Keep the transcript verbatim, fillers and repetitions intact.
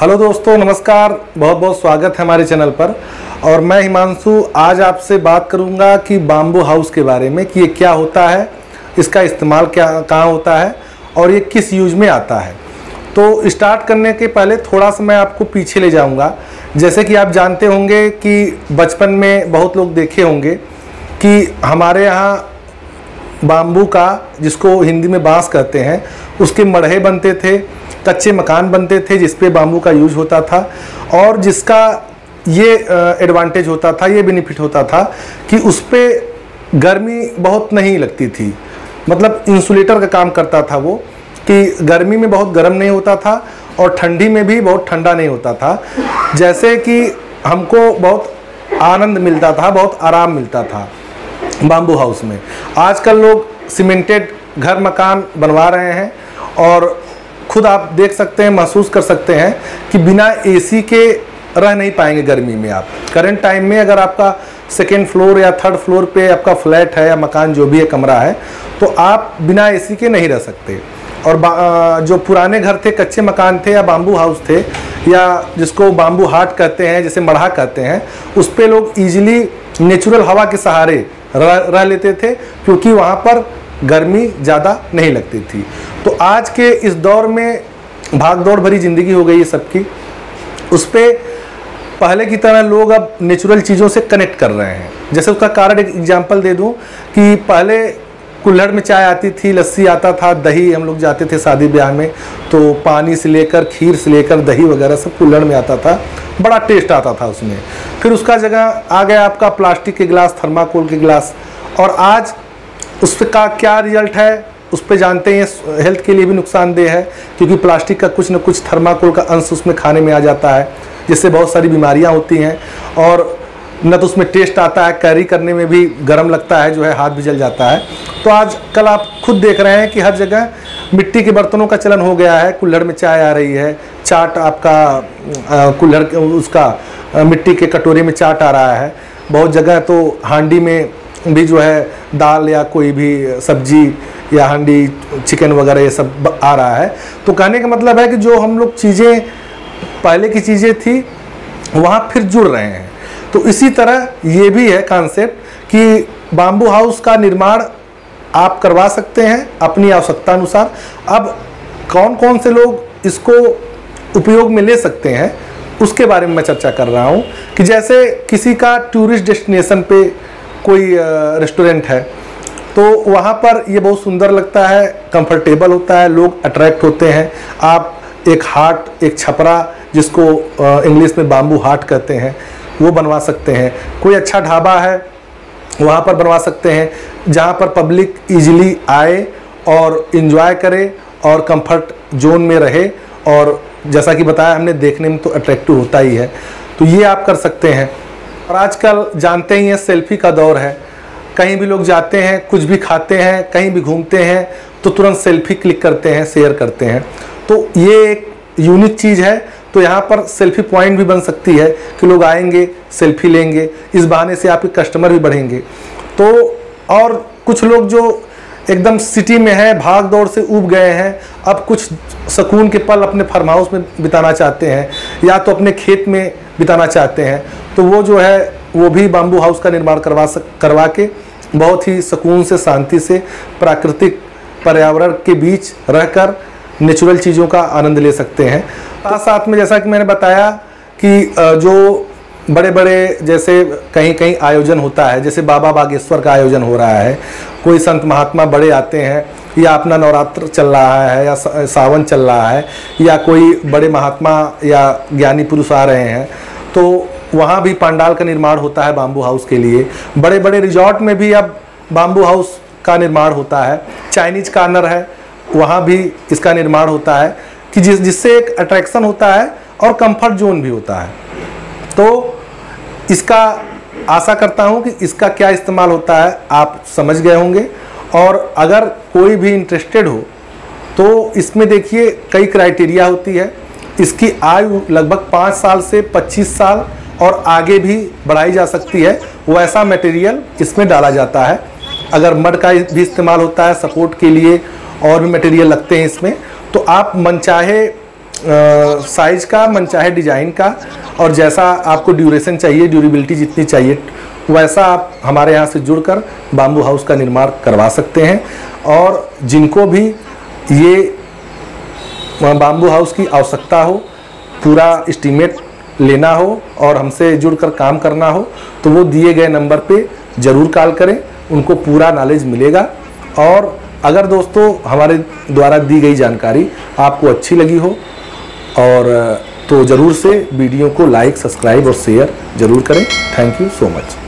Hello दोस्तों, नमस्कार। बहुत बहुत स्वागत है हमारे चैनल पर। और मैं हिमांशु आज आपसे बात करूंगा कि बाम्बू हाउस के बारे में, कि ये क्या होता है, इसका इस्तेमाल क्या कहाँ होता है और ये किस यूज में आता है। तो स्टार्ट करने के पहले थोड़ा सा मैं आपको पीछे ले जाऊंगा। जैसे कि आप जानते होंगे कि बचपन में बहुत लोग देखे होंगे कि हमारे यहाँ बाम्बू का, जिसको हिंदी में बाँस कहते हैं, उसके मढ़े बनते थे, कच्चे मकान बनते थे जिस पे बाम्बू का यूज होता था। और जिसका ये एडवांटेज होता था, ये बेनिफिट होता था कि उस पे गर्मी बहुत नहीं लगती थी, मतलब इंसुलेटर का काम करता था वो, कि गर्मी में बहुत गर्म नहीं होता था और ठंडी में भी बहुत ठंडा नहीं होता था। जैसे कि हमको बहुत आनंद मिलता था, बहुत आराम मिलता था बाम्बू हाउस में। आजकल लोग सीमेंटेड घर मकान बनवा रहे हैं और खुद आप देख सकते हैं, महसूस कर सकते हैं कि बिना एसी के रह नहीं पाएंगे गर्मी में। आप करंट टाइम में अगर आपका सेकेंड फ्लोर या थर्ड फ्लोर पे आपका फ्लैट है या मकान जो भी है, कमरा है, तो आप बिना एसी के नहीं रह सकते। और जो पुराने घर थे, कच्चे मकान थे या बाम्बू हाउस थे, या जिसको बाम्बू हाट कहते हैं, जैसे मढ़ा कहते हैं, उस पर लोग ईजिली नेचुरल हवा के सहारे रह, रह लेते थे क्योंकि वहाँ पर गर्मी ज़्यादा नहीं लगती थी। तो आज के इस दौर में भागदौड़ भरी ज़िंदगी हो गई है सबकी, उस पर पहले की तरह लोग अब नेचुरल चीज़ों से कनेक्ट कर रहे हैं। जैसे उसका कारण एक एग्जांपल दे दूं कि पहले कुल्हड़ में चाय आती थी, लस्सी आता था, दही, हम लोग जाते थे शादी ब्याह में तो पानी से लेकर, खीर से लेकर, दही वगैरह सब कुल्हड़ में आता था, बड़ा टेस्ट आता था उसमें। फिर उसका जगह आ गया आपका प्लास्टिक के गिलास, थर्माकोल के गिलास। और आज उसका क्या रिजल्ट है उस पर जानते हैं, हेल्थ के लिए भी नुकसानदेह है क्योंकि प्लास्टिक का कुछ ना कुछ थर्माकोल का अंश उसमें खाने में आ जाता है, जिससे बहुत सारी बीमारियां होती हैं। और न तो उसमें टेस्ट आता है, कैरी करने में भी गर्म लगता है, जो है हाथ भी जल जाता है। तो आज कल आप खुद देख रहे हैं कि हर जगह मिट्टी के बर्तनों का चलन हो गया है, कुल्हड़ में चाय आ रही है, चाट आपका कुल्हड़ उसका मिट्टी के कटोरे में चाट आ रहा है, बहुत जगह तो हांडी में भी जो है दाल या कोई भी सब्जी या हांडी, चिकन वगैरह ये सब आ रहा है। तो कहने का मतलब है कि जो हम लोग चीज़ें, पहले की चीज़ें थी, वहाँ फिर जुड़ रहे हैं। तो इसी तरह ये भी है कॉन्सेप्ट कि बाम्बू हाउस का निर्माण आप करवा सकते हैं अपनी आवश्यकता अनुसार। अब कौन कौन से लोग इसको उपयोग में ले सकते हैं उसके बारे में मैं चर्चा कर रहा हूँ। कि जैसे किसी का टूरिस्ट डेस्टिनेशन पे कोई रेस्टोरेंट है तो वहाँ पर ये बहुत सुंदर लगता है, कंफर्टेबल होता है, लोग अट्रैक्ट होते हैं। आप एक हाट, एक छपरा, जिसको इंग्लिश में बाम्बू हाट कहते हैं, वो बनवा सकते हैं। कोई अच्छा ढाबा है वहाँ पर बनवा सकते हैं, जहाँ पर पब्लिक इजीली आए और इन्जॉय करे और कंफर्ट जोन में रहे। और जैसा कि बताया हमने, देखने में तो अट्रैक्टिव होता ही है, तो ये आप कर सकते हैं। और आजकल जानते ही हैं सेल्फी का दौर है, कहीं भी लोग जाते हैं, कुछ भी खाते हैं, कहीं भी घूमते हैं तो तुरंत सेल्फी क्लिक करते हैं, शेयर करते हैं। तो ये एक यूनिक चीज़ है। तो यहाँ पर सेल्फी पॉइंट भी बन सकती है कि लोग आएंगे, सेल्फी लेंगे, इस बहाने से आपके कस्टमर भी बढ़ेंगे। तो और कुछ लोग जो एकदम सिटी में है, भाग दौड़ से ऊब गए हैं, अब कुछ सुकून के पल अपने फार्म हाउस में बिताना चाहते हैं या तो अपने खेत में बिताना चाहते हैं, तो वो जो है वो भी बाम्बू हाउस का निर्माण करवा सक करवा के बहुत ही सुकून से, शांति से, प्राकृतिक पर्यावरण के बीच रहकर नेचुरल चीज़ों का आनंद ले सकते हैं। साथ साथ में जैसा कि मैंने बताया कि जो बड़े बड़े जैसे कहीं कहीं आयोजन होता है, जैसे बाबा बागेश्वर का आयोजन हो रहा है, कोई संत महात्मा बड़े आते हैं, या अपना नवरात्र चल रहा है या सावन चल रहा है, या कोई बड़े महात्मा या ज्ञानी पुरुष आ रहे हैं, तो वहाँ भी पंडाल का निर्माण होता है बाम्बू हाउस के लिए। बड़े बड़े रिजॉर्ट में भी अब बाम्बू हाउस का निर्माण होता है। चाइनीज कॉर्नर है, वहाँ भी इसका निर्माण होता है, कि जिस जिससे एक अट्रैक्शन होता है और कंफर्ट जोन भी होता है। तो इसका आशा करता हूँ कि इसका क्या इस्तेमाल होता है आप समझ गए होंगे। और अगर कोई भी इंटरेस्टेड हो तो इसमें देखिए कई क्राइटेरिया होती है। इसकी आयु लगभग पाँच साल से पच्चीस साल और आगे भी बढ़ाई जा सकती है, वैसा मटेरियल इसमें डाला जाता है। अगर मड का भी इस्तेमाल होता है सपोर्ट के लिए, और भी मटेरियल लगते हैं इसमें, तो आप मनचाहे साइज का, मनचाहे डिज़ाइन का, और जैसा आपको ड्यूरेशन चाहिए, ड्यूरेबिलिटी जितनी चाहिए वैसा आप हमारे यहाँ से जुड़कर बाम्बू हाउस का निर्माण करवा सकते हैं। और जिनको भी ये बाम्बू हाउस की आवश्यकता हो, पूरा एस्टीमेट लेना हो और हमसे जुड़कर काम करना हो तो वो दिए गए नंबर पे ज़रूर कॉल करें, उनको पूरा नॉलेज मिलेगा। और अगर दोस्तों हमारे द्वारा दी गई जानकारी आपको अच्छी लगी हो और तो ज़रूर से वीडियो को लाइक, सब्सक्राइब और शेयर ज़रूर करें। Thank you so much.